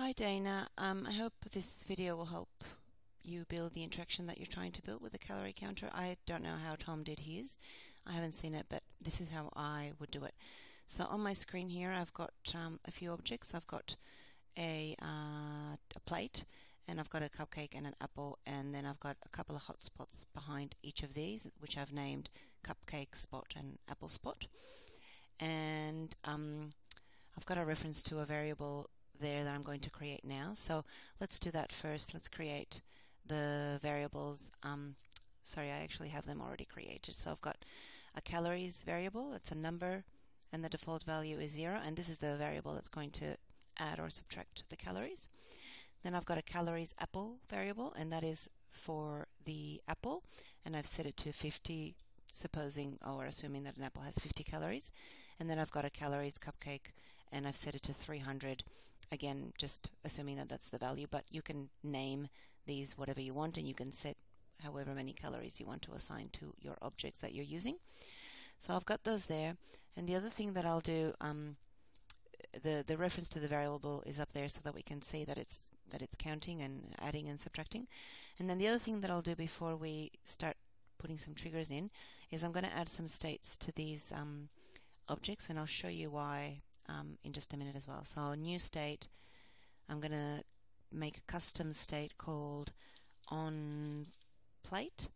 Hi Dana, I hope this video will help you build the interaction that you're trying to build with the calorie counter. I don't know how Tom did his. I haven't seen it, but this is how I would do it. So on my screen here I've got a few objects. I've got a plate, and I've got a cupcake and an apple, and then I've got a couple of hot spots behind each of these, which I've named Cupcake Spot and Apple Spot. And I've got a reference to a variable there that I'm going to create now. So let's do that first. Let's create the variables. Sorry, I actually have them already created. So I've got a calories variable, that's a number, and the default value is 0, and this is the variable that's going to add or subtract the calories. Then I've got a calories apple variable, and that is for the apple, and I've set it to 50, supposing or assuming that an apple has 50 calories. And then I've got a calories cupcake, and I've set it to 300, again just assuming that that's the value, but you can name these whatever you want, and you can set however many calories you want to assign to your objects that you're using. So I've got those there, and the other thing that I'll do, the reference to the variable is up there so that we can see that it's counting and adding and subtracting. And then the other thing that I'll do before we start putting some triggers in is I'm going to add some states to these objects, and I'll show you why in just a minute as well. So new state, I'm going to make a custom state called on plate,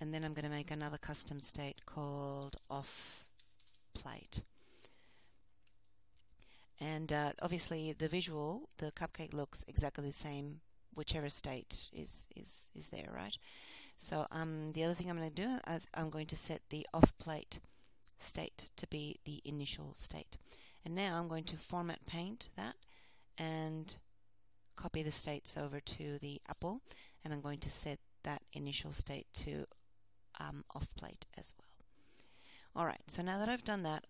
and then I'm going to make another custom state called off plate. And obviously the visual, the cupcake looks exactly the same whichever state is there, right? So the other thing I'm going to do is I'm going to set the off plate state to be the initial state. And now I'm going to format paint that and copy the states over to the apple, and I'm going to set that initial state to off plate as well. Alright, so now that I've done that,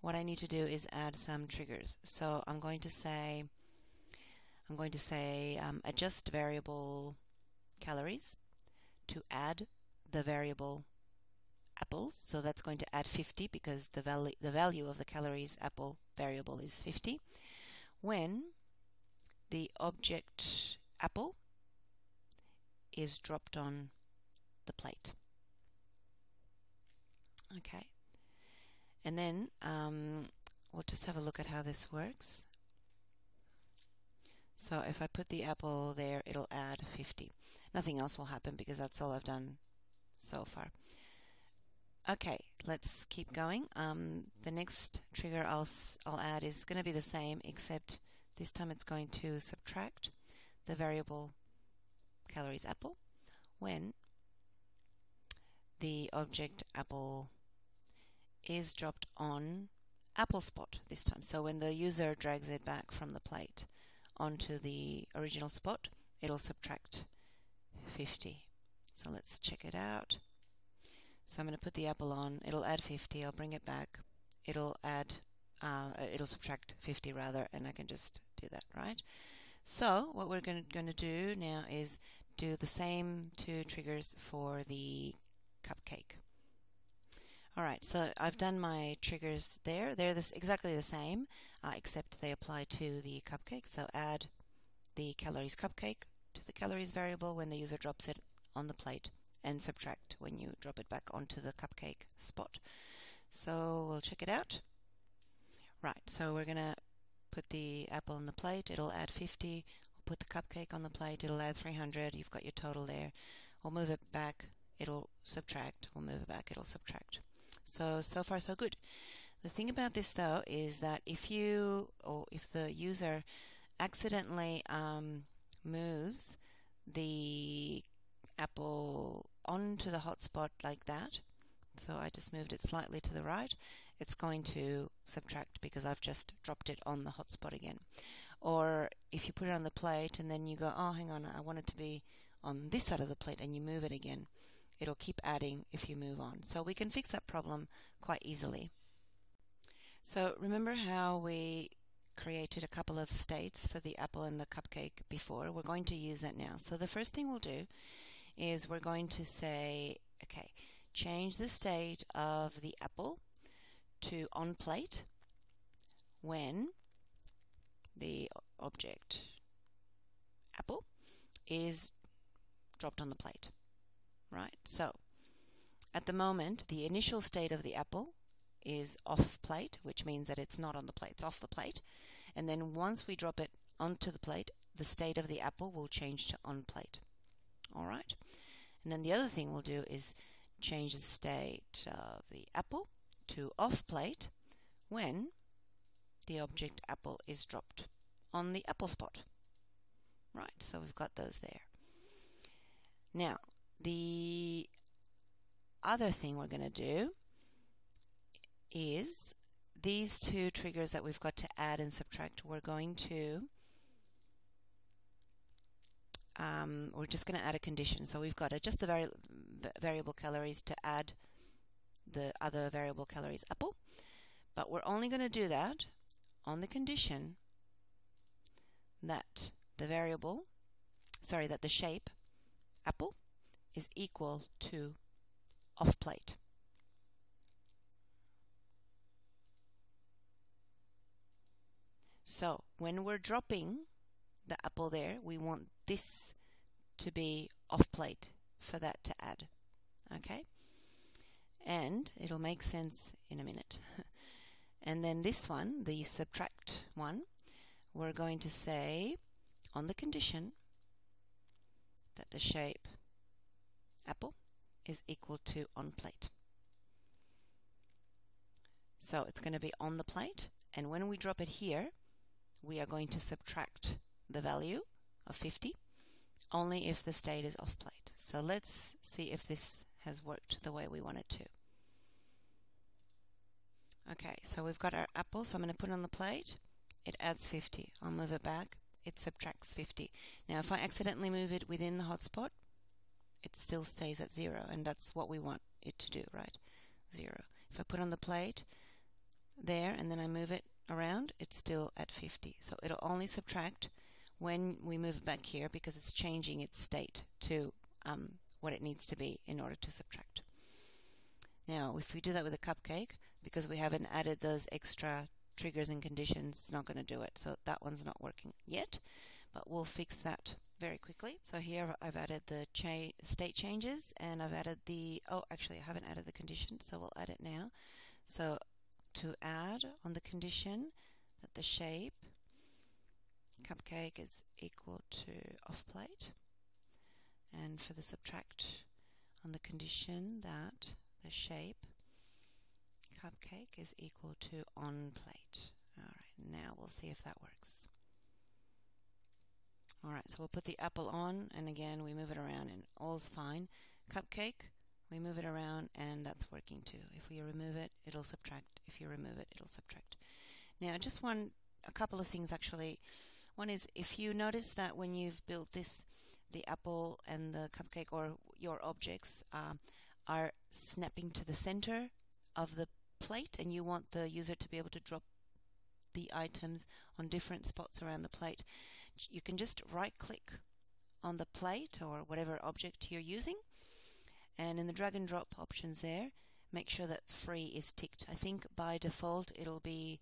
what I need to do is add some triggers. So I'm going to say adjust variable calories to add the variable apples. So that's going to add 50, because the value of the calories apple variable is 50. When the object apple is dropped on the plate. Okay. And then we'll just have a look at how this works. So if I put the apple there, it'll add 50. Nothing else will happen because that's all I've done so far. Okay, let's keep going. The next trigger I'll add is going to be the same, except this time it's going to subtract the variable calories apple when the object apple is dropped on Apple Spot this time. So when the user drags it back from the plate onto the original spot, it'll subtract 50. So let's check it out. So I'm going to put the apple on, it'll add 50, I'll bring it back, it'll add, it'll subtract 50 rather, and I can just do that, right? So what we're going to do now is do the same two triggers for the cupcake. Alright, so I've done my triggers there. They're exactly the same, except they apply to the cupcake. So add the calories cupcake to the calories variable when the user drops it on the plate, and subtract when you drop it back onto the cupcake spot. So we'll check it out. Right, so we're going to put the apple on the plate, it'll add 50. We'll put the cupcake on the plate, it'll add 300. You've got your total there. We'll move it back, it'll subtract. We'll move it back, it'll subtract. So far so good. The thing about this though is that if the user accidentally moves the apple onto the hotspot like that, so I just moved it slightly to the right, it's going to subtract because I've just dropped it on the hotspot again. Or if you put it on the plate and then you go, oh hang on, I want it to be on this side of the plate, and you move it again, it'll keep adding if you move on. So we can fix that problem quite easily. So remember how we created a couple of states for the apple and the cupcake before? We're going to use that now. So the first thing we'll do is we're going to say, okay, change the state of the apple to on plate when the object, apple, is dropped on the plate, right? So at the moment, the initial state of the apple is off plate, which means that it's not on the plate, it's off the plate. And then once we drop it onto the plate, the state of the apple will change to on plate. All right? And then the other thing we'll do is change the state of the apple to off plate when the object apple is dropped on the apple spot. Right, so we've got those there. Now, the other thing we're going to do is these two triggers that we've got to add and subtract. We're going to we're just going to add a condition. So we've got to adjust the variable calories to add the other variable calories apple, but we're only going to do that on the condition that the variable, sorry, that the shape apple is equal to off plate. So when we're dropping the apple there, we want this to be off plate for that to add. Okay? And it'll make sense in a minute. And then this one, the subtract one, we're going to say on the condition that the shape apple is equal to on plate. So it's going to be on the plate, and when we drop it here, we are going to subtract the value of 50 only if the state is off plate. So let's see if this has worked the way we want it to. Okay, so we've got our apple, so I'm going to put it on the plate. It adds 50. I'll move it back. It subtracts 50. Now if I accidentally move it within the hotspot, it still stays at 0, and that's what we want it to do, right? 0. If I put on the plate there and then I move it around, it's still at 50. So it'll only subtract when we move it back here, because it's changing its state to what it needs to be in order to subtract. Now if we do that with a cupcake, because we haven't added those extra triggers and conditions, it's not going to do it. So that one's not working yet, but we'll fix that very quickly. So here I've added the state changes, and I've added the, oh actually I haven't added the condition, so we'll add it now. So to add on the condition that the shape cupcake is equal to off plate, and for the subtract on the condition that the shape cupcake is equal to on plate. Alright, now we'll see if that works. Alright, so we'll put the apple on, and again we move it around and all's fine. Cupcake, we move it around and that's working too. If we remove it, it'll subtract. If you remove it, it'll subtract. Now just a couple of things actually. One is, if you notice that when you've built this, the apple and the cupcake, or your objects, are snapping to the center of the plate, and you want the user to be able to drop the items on different spots around the plate, you can just right click on the plate or whatever object you're using, and in the drag and drop options there, make sure that free is ticked. I think by default it'll be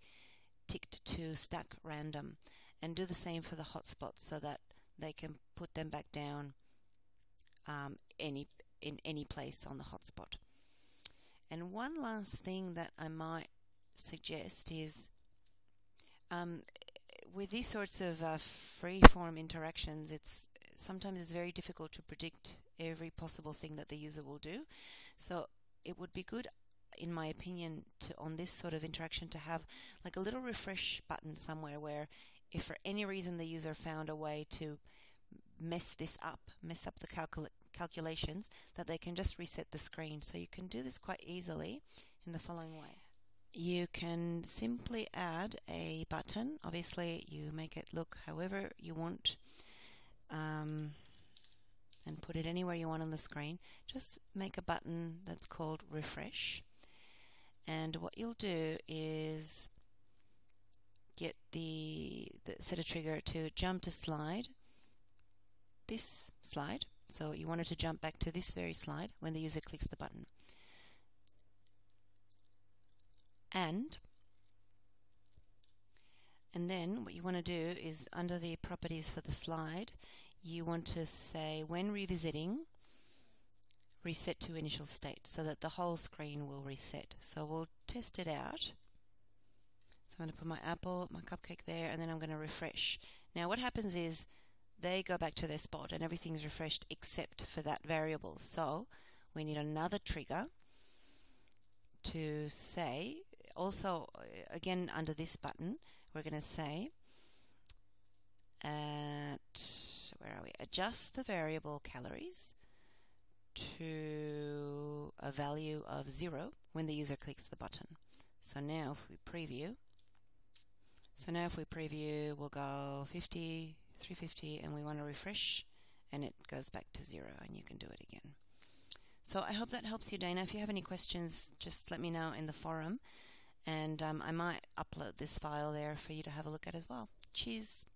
ticked to stack random, and do the same for the hotspots so that they can put them back down in any place on the hotspot. And one last thing that I might suggest is with these sorts of free-form interactions, sometimes it's very difficult to predict every possible thing that the user will do. So it would be good, in my opinion, on this sort of interaction to have like a little refresh button somewhere, where if for any reason the user found a way to mess up the calculations, that they can just reset the screen. So you can do this quite easily in the following way. You can simply add a button. Obviously you make it look however you want, and put it anywhere you want on the screen. Just make a button that's called refresh, and what you'll do is get the set a trigger to jump to slide, this slide. So you want it to jump back to this very slide when the user clicks the button. And And then what you want to do is under the properties for the slide, you want to say when revisiting, reset to initial state so that the whole screen will reset. So we'll test it out. So I'm going to put my apple, my cupcake there, and then I'm going to refresh. Now what happens is they go back to their spot and everything's refreshed except for that variable. So we need another trigger to say, also again under this button, we're going to say at, where are we, adjust the variable calories to a value of 0 when the user clicks the button. So now if we preview, we'll go 50, 350, and we want to refresh and it goes back to 0, and you can do it again. So I hope that helps you, Dana. If you have any questions, just let me know in the forum, and I might upload this file there for you to have a look at as well. Cheers!